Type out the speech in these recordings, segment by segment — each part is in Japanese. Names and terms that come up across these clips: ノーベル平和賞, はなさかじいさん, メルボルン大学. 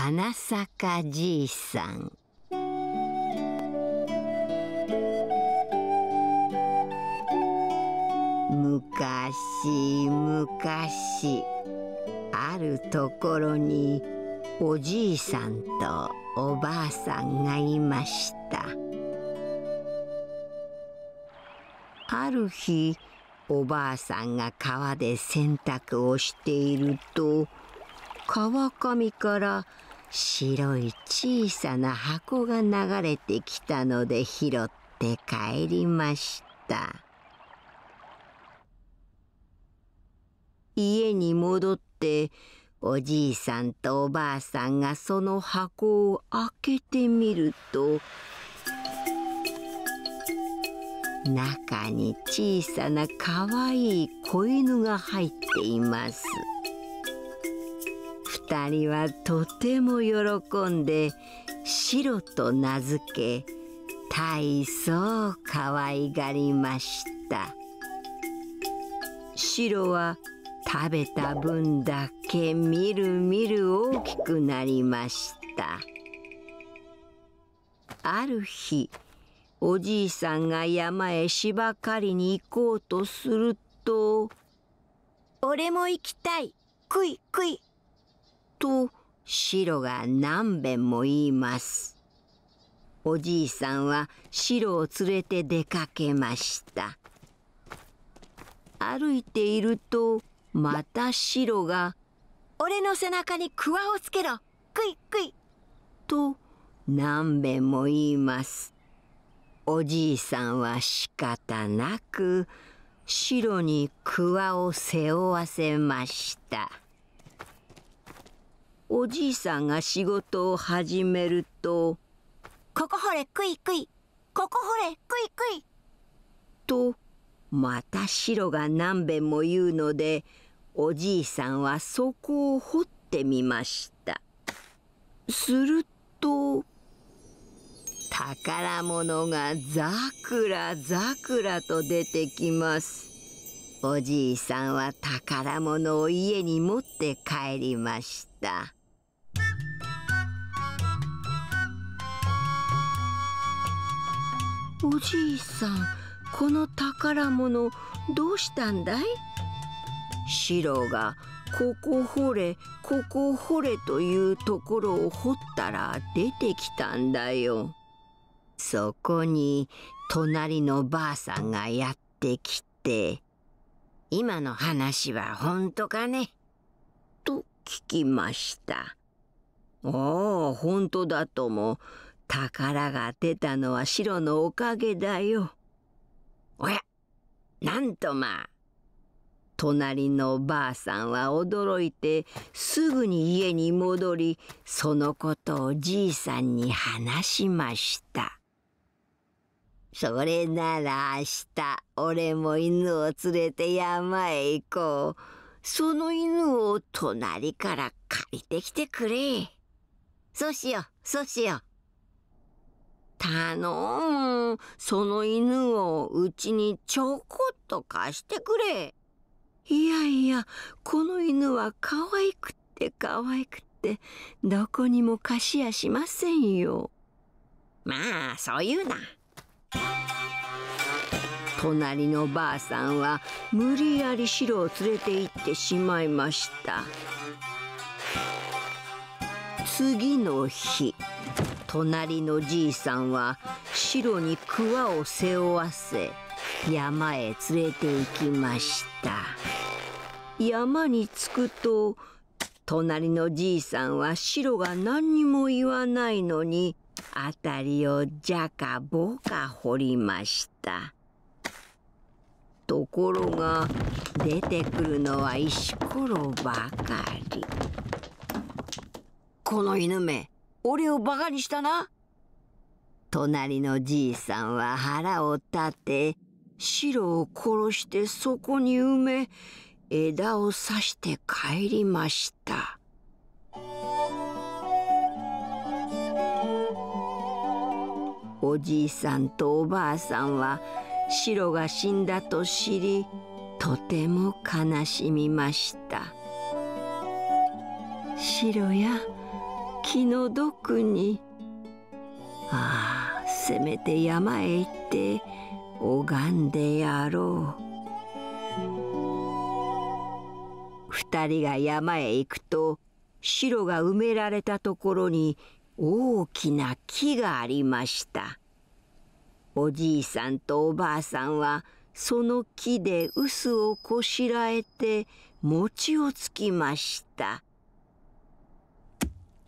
花坂じいさん。昔昔あるところにおじいさんとおばあさんがいました。ある日おばあさんが川で洗濯をしていると、川上から白い小さな箱が流れてきたので拾って帰りました。家に戻っておじいさんとおばあさんがその箱を開けてみると、中に小さなかわいい子犬が入っています。二人はとても喜んでシロと名付け、大層かわいがりました。シロは食べた分だけみるみる大きくなりました。ある日おじいさんが山へ芝刈りに行こうとすると、俺も行きたい、くいくいとシロが何べんも言います。おじいさんはシロを連れて出かけました。歩いているとまたシロが、俺の背中にクワをつけろ、クイクイと何べんも言います。おじいさんは仕方なくシロにクワを背負わせました。おじいさんが仕事を始めると、ここ掘れクイクイ、ここ掘れクイクイとまたシロが何べんも言うので、おじいさんはそこを掘ってみました。すると宝物がザクラザクラと出てきます。おじいさんは宝物を家に持って帰りました。おじいさん、この宝物どうしたんだい？シロがここ掘れ、ここ掘れというところを掘ったら出てきたんだよ。そこに隣のばあさんがやってきて、今の話は本当かね？と聞きました。ああ、本当だとも。宝が出たのはシロのおかげだよ。おや、なんとまあ。隣のばあさんは驚いてすぐに家に戻り、そのことをじいさんに話しました。それなら明日俺も犬を連れて山へ行こう。その犬を隣から借りてきてくれ。そうしよう、そうしよう。頼む、その犬をうちにちょこっと貸してくれ。いやいや、この犬はかわいくってかわいくって、どこにも貸しやしませんよ。まあ、そう言うな。隣のばあさんは無理やりシロを連れて行ってしまいました。次の日、隣のじいさんはシロにクワを背負わせ、山へ連れて行きました。山に着くと、隣のじいさんはシロが何にも言わないのに、あたりをじゃかぼか掘りました。ところが出てくるのは石ころばかり。この犬め、俺をバカにしたな。隣のじいさんは腹を立て、シロを殺してそこに埋め、枝を刺して帰りました。おじいさんとおばあさんはシロが死んだと知り、とても悲しみました。シロや、気の毒に、ああせめて山へ行って拝んでやろう。二人が山へ行くと、城が埋められたところに大きな木がありました。おじいさんとおばあさんはその木で臼をこしらえて餅をつきました。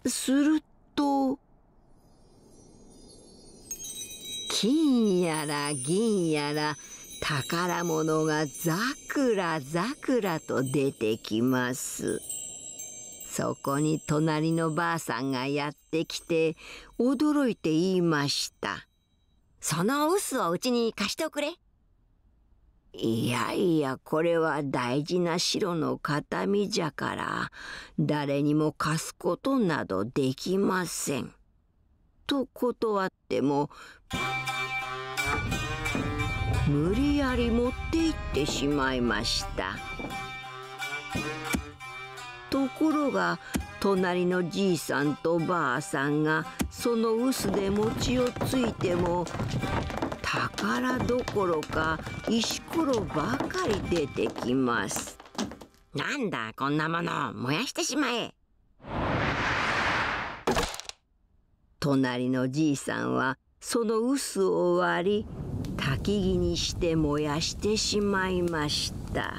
すると金やら銀やら宝物がざくらざくらと出てきます。そこに隣のばあさんがやってきて驚いて言いました。その臼をうちに貸しておくれ。いやいや、これは大事な城の形見じゃから誰にも貸すことなどできませんと断っても、無理やり持って行ってしまいました。ところが隣のじいさんとばあさんがその臼で餅をついても宝どころか石ころばかり出てきます。なんだこんなもの、燃やしてしまえ。隣のじいさんはその臼を割り焚き木にして燃やしてしまいました。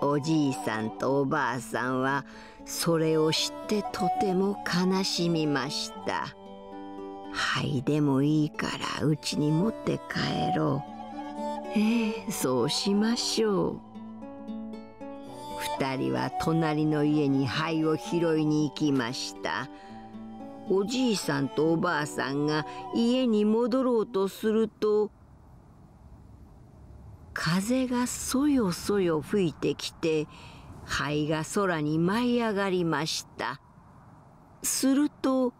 おじいさんとおばあさんはそれを知ってとても悲しみました。灰でもいいからうちに持って帰ろう。そうしましょう。二人は隣の家に灰を拾いに行きました。おじいさんとおばあさんが家に戻ろうとすると、風がそよそよ吹いてきて灰が空に舞い上がりました。すると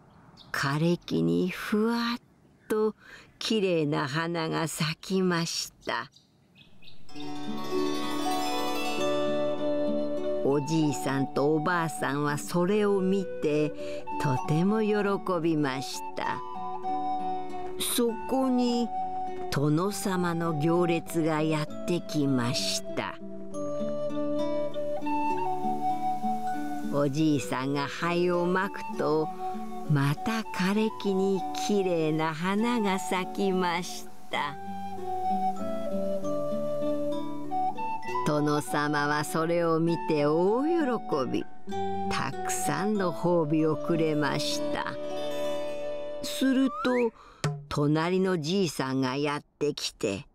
枯れ木にふわっときれいな花が咲きました。おじいさんとおばあさんはそれを見てとても喜びました。そこに殿様の行列がやってきました。おじいさんが灰をまくと、また枯れ木にきれいな花が咲きました。殿様はそれを見て大喜び、たくさんの褒美をくれました。すると隣のじいさんがやってきて、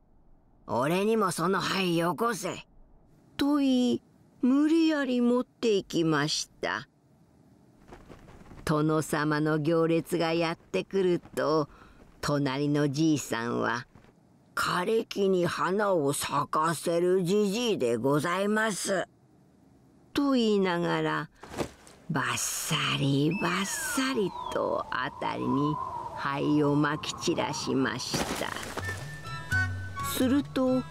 俺にもその灰よこせと言い、無理やり持っていきました。殿様の行列がやってくると、隣のじいさんは「枯れ木に花を咲かせるじじいでございます」と言いながら、バッサリバッサリとあたりに灰をまき散らしました。すると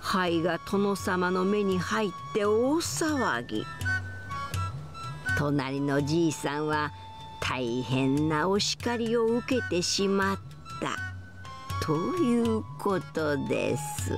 灰が殿様の目に入って大騒ぎ。隣のじいさんは大変なお叱りを受けてしまったということです。